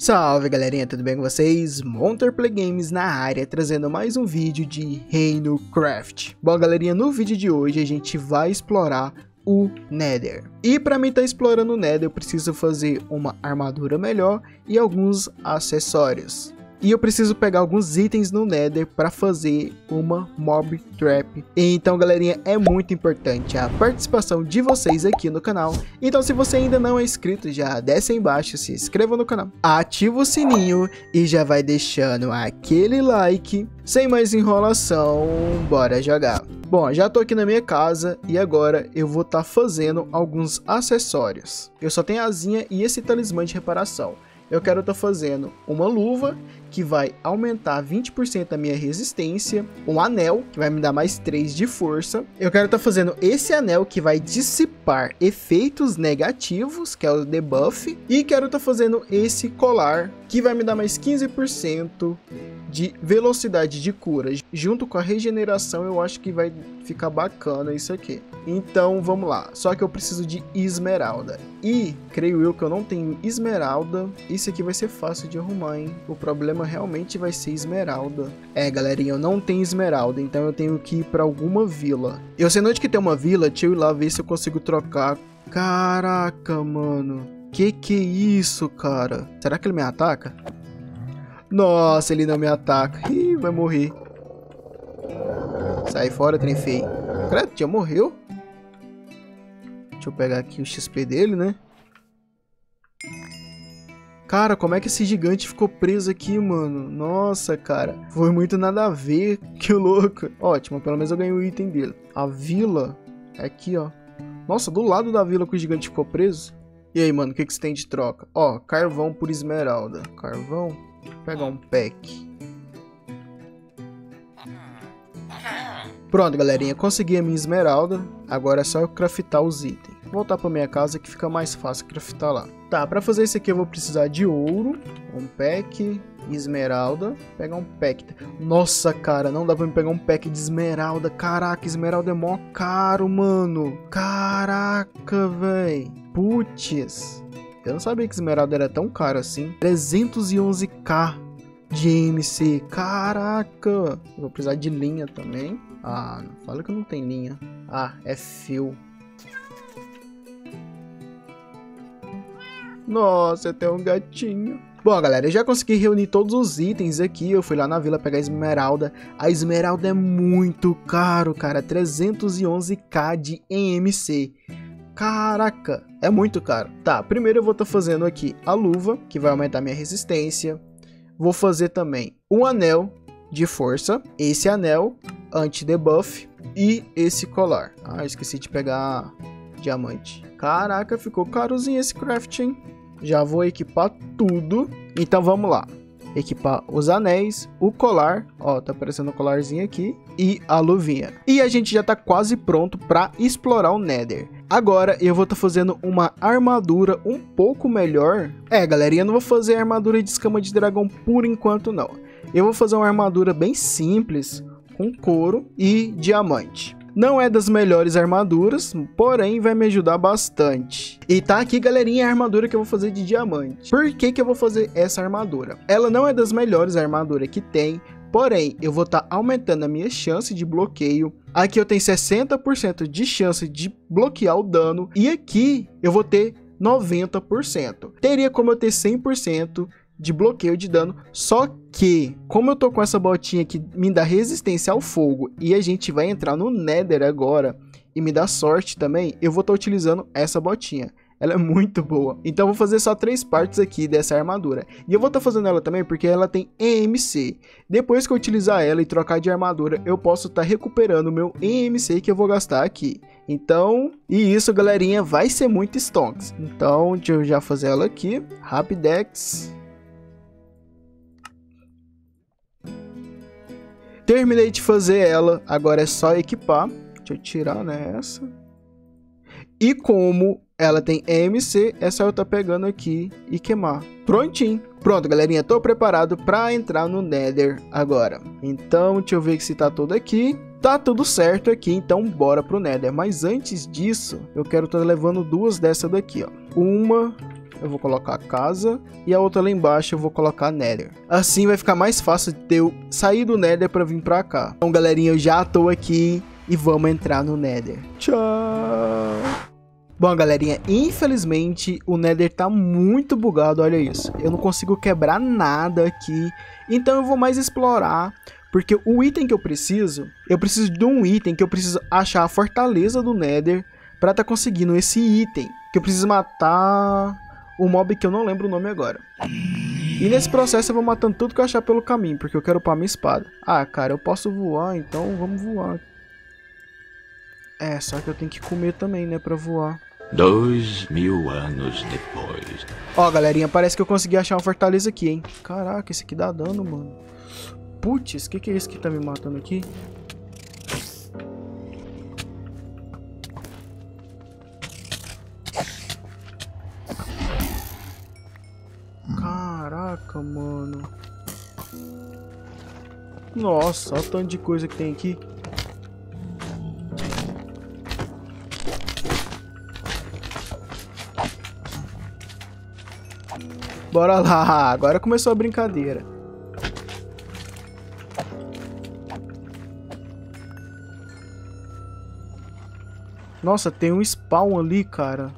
Salve galerinha, tudo bem com vocês? Monterplay Games na área, trazendo mais um vídeo de Reino Craft. Bom galerinha, no vídeo de hoje a gente vai explorar o Nether. E para mim estar explorando o Nether, eu preciso fazer uma armadura melhor e alguns acessórios. E eu preciso pegar alguns itens no Nether para fazer uma mob trap. Então galerinha, é muito importante a participação de vocês aqui no canal. Então se você ainda não é inscrito, já desce aí embaixo, se inscreva no canal, ativa o sininho e já vai deixando aquele like. Sem mais enrolação, bora jogar. Bom, já tô aqui na minha casa e agora eu vou estar fazendo alguns acessórios. Eu só tenho a asinha e esse talismã de reparação. Eu quero estar fazendo uma luva que vai aumentar 20% a minha resistência, um anel que vai me dar mais 3 de força. Eu quero estar fazendo esse anel que vai dissipar efeitos negativos, que é o debuff, e quero estar fazendo esse colar que vai me dar mais 15% de velocidade de cura. Junto com a regeneração, eu acho que vai ficar bacana isso aqui. Então vamos lá, só que eu preciso de esmeralda. E creio eu que eu não tenho esmeralda. Isso aqui vai ser fácil de arrumar, hein? O problema realmente vai ser esmeralda. É galerinha, eu não tenho esmeralda, então eu tenho que ir pra alguma vila. Eu sei onde que tem uma vila, deixa eu ir lá ver se eu consigo trocar. Caraca, mano, que é isso, cara? Será que ele me ataca? Nossa, ele não me ataca. Ih, vai morrer. Sai fora, trem feio. Credo, já morreu? Deixa eu pegar aqui o XP dele, né? Cara, como é que esse gigante ficou preso aqui, mano? Nossa, cara. Foi muito nada a ver. Que louco. Ótimo, pelo menos eu ganhei o item dele. A vila é aqui, ó. Nossa, do lado da vila que o gigante ficou preso. E aí, mano, o que que você tem de troca? Ó, carvão por esmeralda. Carvão. Vou pegar um pack. Pronto, galerinha, consegui a minha esmeralda. Agora é só eu craftar os itens. Vou voltar pra minha casa que fica mais fácil craftar lá. Tá, pra fazer isso aqui eu vou precisar de ouro, um pack, esmeralda. Pegar um pack. Nossa, cara, não dá pra me pegar um pack de esmeralda. Caraca, esmeralda é mó caro, mano. Caraca, véi. Putz. Eu não sabia que esmeralda era tão caro assim. 311k de MC. Caraca. Vou precisar de linha também. Ah, não fala que não tem linha. Ah, é fio. Nossa, tem um gatinho. Bom, galera, eu já consegui reunir todos os itens aqui. Eu fui lá na vila pegar esmeralda. A esmeralda é muito caro, cara. 311k de MC. Caraca, é muito caro. Tá, primeiro eu vou estar fazendo aqui a luva, que vai aumentar minha resistência. Vou fazer também um anel de força, esse anel anti-debuff e esse colar. Ah, esqueci de pegar diamante. Caraca, ficou carozinho esse crafting. Já vou equipar tudo. Então vamos lá. Equipar os anéis, o colar, ó, tá aparecendo o colarzinho aqui, e a luvinha. E a gente já tá quase pronto pra explorar o Nether. Agora eu vou estar fazendo uma armadura um pouco melhor. É, galerinha, eu não vou fazer armadura de escama de dragão por enquanto, não. Eu vou fazer uma armadura bem simples, com couro e diamante. Não é das melhores armaduras, porém vai me ajudar bastante. E tá aqui, galerinha, a armadura que eu vou fazer de diamante. Por que que eu vou fazer essa armadura? Ela não é das melhores armaduras que tem, porém eu vou estar aumentando a minha chance de bloqueio. Aqui eu tenho 60% de chance de bloquear o dano e aqui eu vou ter 90%. Teria como eu ter 100% de bloqueio de dano, só que como eu tô com essa botinha que me dá resistência ao fogo e a gente vai entrar no Nether agora e me dá sorte também, eu vou estar utilizando essa botinha. Ela é muito boa. Então eu vou fazer só 3 partes aqui dessa armadura. E eu vou estar fazendo ela também porque ela tem EMC. Depois que eu utilizar ela e trocar de armadura, eu posso estar recuperando o meu EMC que eu vou gastar aqui. Então, e isso, galerinha, vai ser muito stonks. Então, deixa eu já fazer ela aqui. Rapidex. Terminei de fazer ela, agora é só equipar. Deixa eu tirar nessa. E como ela tem EMC, é só eu tá pegando aqui e queimar. Prontinho. Pronto, galerinha, tô preparado pra entrar no Nether agora. Então, deixa eu ver se tá tudo aqui. Tá tudo certo aqui, então bora pro Nether. Mas antes disso, eu quero tá levando duas dessa daqui, ó. Uma eu vou colocar a casa, e a outra lá embaixo eu vou colocar a Nether. Assim vai ficar mais fácil de eu sair do Nether para vir para cá. Então, galerinha, eu já tô aqui e vamos entrar no Nether. Tchau! Bom, galerinha, infelizmente o Nether tá muito bugado, olha isso. Eu não consigo quebrar nada aqui, então eu vou mais explorar, porque o item que eu preciso de um item que eu preciso achar a fortaleza do Nether pra tá conseguindo esse item, que eu preciso matar o mob que eu não lembro o nome agora. E nesse processo eu vou matando tudo que eu achar pelo caminho, porque eu quero upar minha espada. Ah, cara, eu posso voar, então vamos voar. É, só que eu tenho que comer também, né, pra voar. 2000 anos depois. Ó, galerinha, parece que eu consegui achar uma fortaleza aqui, hein. Caraca, esse aqui dá dano, mano. Putz, que é isso que tá me matando aqui? Caraca, mano. Nossa, olha o tanto de coisa que tem aqui. Bora lá, agora começou a brincadeira. Nossa, tem um spawn ali, cara.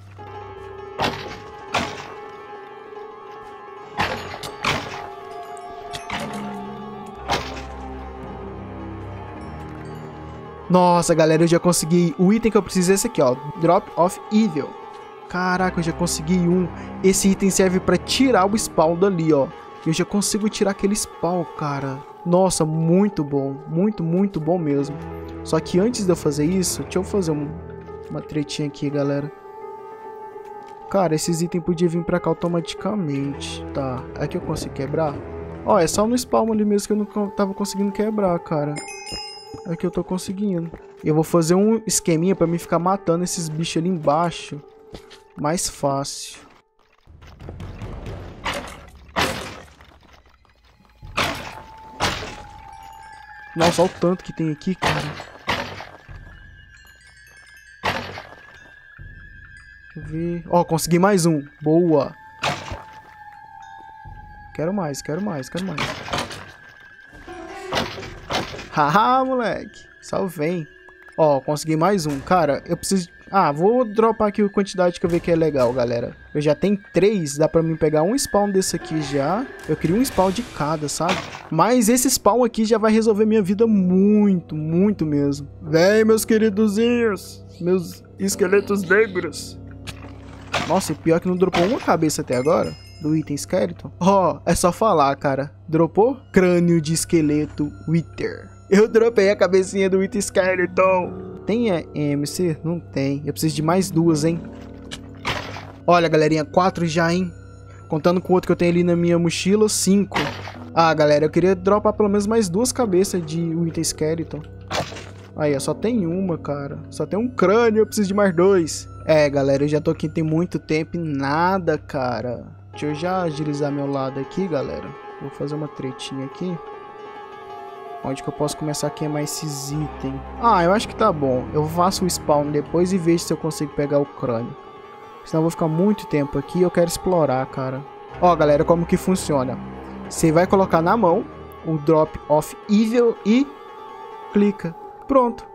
Nossa, galera, eu já consegui o item que eu preciso, é esse aqui, ó. Drop of Evil. Caraca, eu já consegui um. Esse item serve pra tirar o spawn dali, ó. Eu já consigo tirar aquele spawn, cara. Nossa, muito bom. Muito, muito bom mesmo. Só que antes de eu fazer isso, deixa eu fazer uma tretinha aqui, galera. Cara, esses itens podiam vir pra cá automaticamente. Tá, aqui eu consigo quebrar? Ó, é só no spawn ali mesmo que eu não tava conseguindo quebrar, cara. Aqui eu tô conseguindo. Eu vou fazer um esqueminha pra mim ficar matando esses bichos ali embaixo. Mais fácil. Nossa, olha o tanto que tem aqui, cara. Deixa eu ver. Ó, consegui mais um. Boa. Quero mais, quero mais, quero mais. Haha, moleque. Só vem. Ó, consegui mais um. Cara, eu preciso... Ah, vou dropar aqui a quantidade que eu ver que é legal, galera. Eu já tenho 3, dá pra mim pegar um spawn desse aqui já. Eu queria um spawn de cada, sabe? Mas esse spawn aqui já vai resolver minha vida muito, muito mesmo. Vem, meus queridozinhos, meus esqueletos negros. Nossa, e pior que não dropou uma cabeça até agora do item esqueleto. Ó, é só falar, cara. Dropou? Crânio de esqueleto Wither. Eu dropei a cabecinha do item esqueleto. Tem a MC? Não tem. Eu preciso de mais 2, hein? Olha, galerinha, 4 já, hein? Contando com o outro que eu tenho ali na minha mochila, 5. Ah, galera, eu queria dropar pelo menos mais 2 cabeças de Wither Skeleton. Aí, só tem uma, cara. Só tem um crânio, eu preciso de mais 2. É, galera, eu já tô aqui tem muito tempo e nada, cara. Deixa eu já agilizar meu lado aqui, galera. Vou fazer uma tretinha aqui. Onde que eu posso começar a queimar esses itens? Ah, eu acho que tá bom. Eu faço o spawn depois e vejo se eu consigo pegar o crânio. Senão eu vou ficar muito tempo aqui e eu quero explorar, cara. Ó, galera, como que funciona. Você vai colocar na mão o Drop of Evil e clica. Pronto.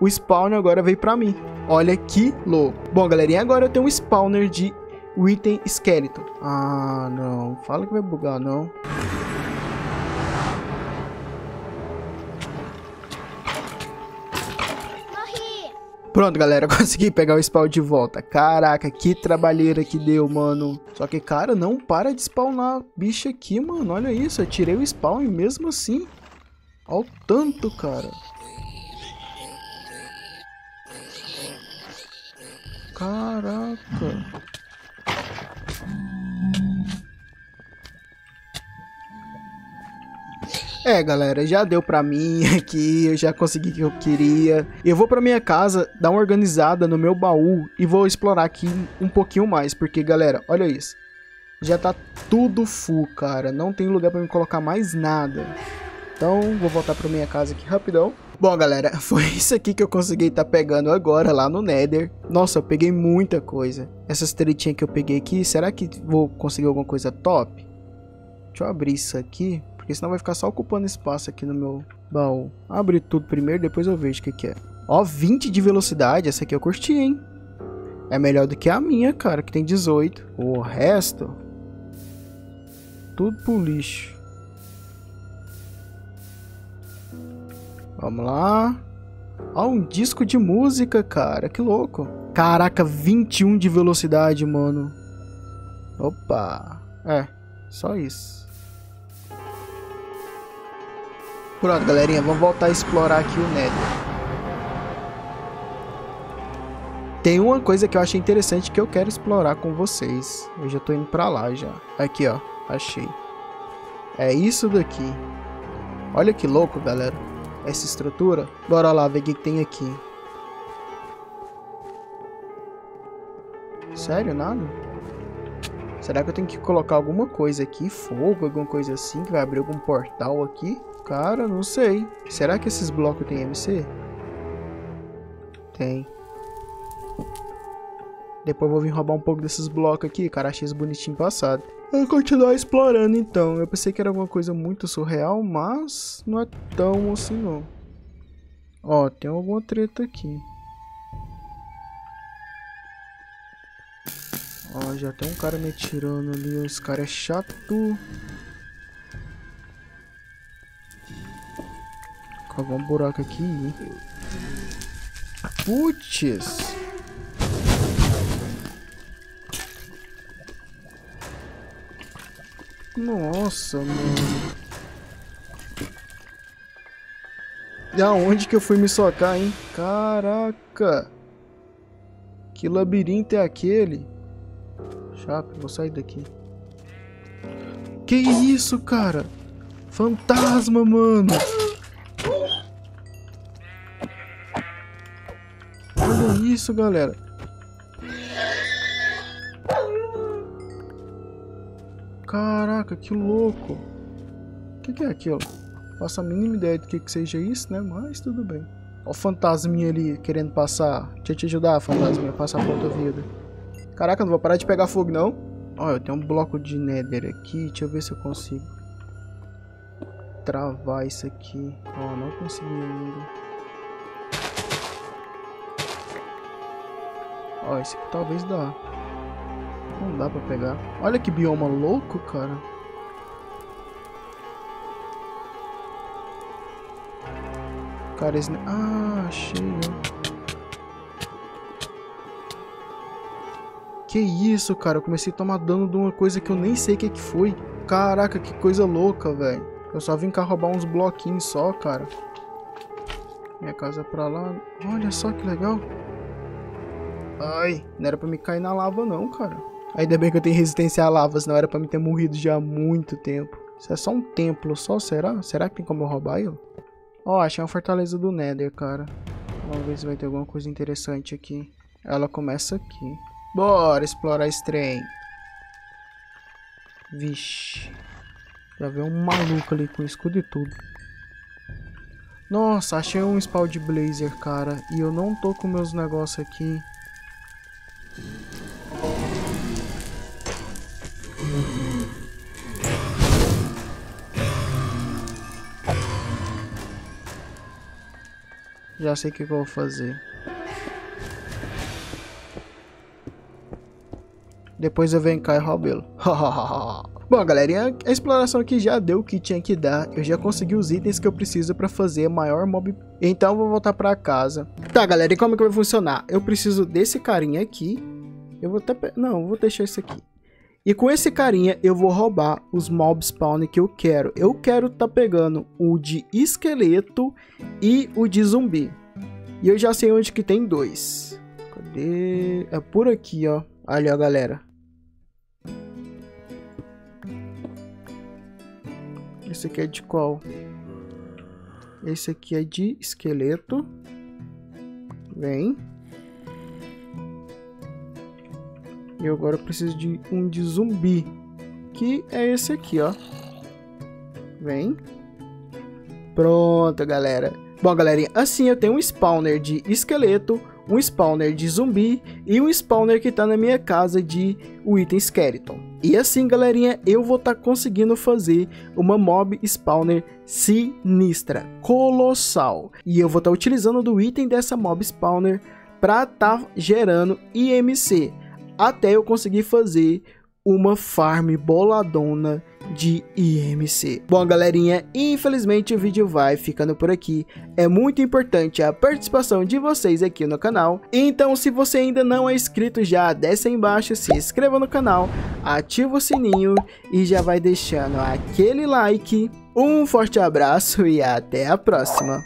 O spawner agora veio pra mim. Olha que louco. Bom, galerinha, agora eu tenho um spawner de Wither Skeleton. Ah, não. Fala que vai bugar, não. Pronto, galera, eu consegui pegar o spawn de volta. Caraca, que trabalheira que deu, mano. Só que, cara, não para de spawnar bicho aqui, mano. Olha isso, eu tirei o spawn e mesmo assim... Olha o tanto, cara. Caraca. É, galera, já deu pra mim aqui, eu já consegui o que eu queria. Eu vou pra minha casa, dar uma organizada no meu baú e vou explorar aqui um pouquinho mais. Porque, galera, olha isso. Já tá tudo full, cara. Não tem lugar pra me colocar mais nada. Então, vou voltar pra minha casa aqui rapidão. Bom, galera, foi isso aqui que eu consegui estar pegando agora lá no Nether. Nossa, eu peguei muita coisa. Essas tretinhas que eu peguei aqui, será que vou conseguir alguma coisa top? Deixa eu abrir isso aqui, porque senão vai ficar só ocupando espaço aqui no meu baú. Abre tudo primeiro, depois eu vejo o que que é. Ó, 20 de velocidade, essa aqui eu curti, hein? É melhor do que a minha, cara, que tem 18. O resto, tudo pro lixo. Vamos lá. Ó, um disco de música, cara. Que louco. Caraca, 21 de velocidade, mano. Opa. É, só isso. Pronto, galerinha. Vamos voltar a explorar aqui o Nether. Tem uma coisa que eu achei interessante que eu quero explorar com vocês. Eu já tô indo pra lá já. Aqui, ó. Achei. É isso daqui. Olha que louco, galera. Essa estrutura. Bora lá ver o que tem aqui. Sério, nada? Será que eu tenho que colocar alguma coisa aqui? Fogo, alguma coisa assim? Que vai abrir algum portal aqui? Cara, não sei. Será que esses blocos tem MC? Tem. Depois eu vou vir roubar um pouco desses blocos aqui, cara, achei isso bonitinho passado. Eu vou continuar explorando então, eu pensei que era alguma coisa muito surreal, mas não é tão assim não. Ó, tem alguma treta aqui. Ó, já tem um cara me atirando ali, esse cara é chato. Cavou um buraco aqui, hein? Putz! Nossa, mano. E aonde que eu fui me socar, hein? Caraca. Que labirinto é aquele? Chato, vou sair daqui. Que isso, cara? Fantasma, mano. Olha isso, galera. Caraca, que louco. O que é aquilo? Faço a mínima ideia do que seja isso, né? Mas tudo bem. Ó o fantasminha ali querendo passar. Deixa eu te ajudar, fantasminha, passar por outra vida. Caraca, não vou parar de pegar fogo, não. Ó, eu tenho um bloco de Nether aqui. Deixa eu ver se eu consigo travar isso aqui. Ó, não consegui ainda. Ó, esse aqui talvez dá. Não dá pra pegar. Olha que bioma louco, cara. Cara, esse... Ah, achei. Que isso, cara. Eu comecei a tomar dano de uma coisa que eu nem sei o que foi. Caraca, que coisa louca, velho. Eu só vim cá roubar uns bloquinhos só, cara. Minha casa é pra lá. Olha só que legal. Ai, não era pra me cair na lava não, cara. Ainda bem que eu tenho resistência a lavas, não era pra mim ter morrido já há muito tempo. Isso é só um templo, só será? Será que tem como eu roubar ele? Ó, achei uma fortaleza do Nether, cara. Vamos ver se vai ter alguma coisa interessante aqui. Ela começa aqui. Bora explorar esse trem. Vixe. Já veio um maluco ali com escudo e tudo. Nossa, achei um spawn de blazer, cara. E eu não tô com meus negócios aqui. Já sei o que eu vou fazer. Depois eu venho cá e roubo ele. Bom, galerinha, a exploração aqui já deu o que tinha que dar. Eu já consegui os itens que eu preciso para fazer a maior mob. Então eu vou voltar para casa. Tá, galera, e como que vai funcionar? Eu preciso desse carinha aqui. Eu vou até... Não, vou deixar isso aqui. E com esse carinha eu vou roubar os mob spawn que eu quero. Eu quero tá pegando o de esqueleto e o de zumbi. E eu já sei onde que tem dois. Cadê? É por aqui, ó. Olha, ó, galera. Esse aqui é de qual? Esse aqui é de esqueleto. Vem. E agora eu preciso de um de zumbi, que é esse aqui, ó. Vem. Pronto, galera. Bom, galerinha, assim eu tenho um spawner de esqueleto, um spawner de zumbi e um spawner que tá na minha casa de Wither Skeleton. E assim, galerinha, eu vou estar conseguindo fazer uma mob spawner sinistra, colossal. E eu vou estar utilizando do item dessa mob spawner para estar gerando IMC, até eu conseguir fazer uma farm boladona de IMC. Bom, galerinha, infelizmente o vídeo vai ficando por aqui. É muito importante a participação de vocês aqui no canal. Então, se você ainda não é inscrito, já desce aí embaixo, se inscreva no canal, ativa o sininho e já vai deixando aquele like. Um forte abraço e até a próxima.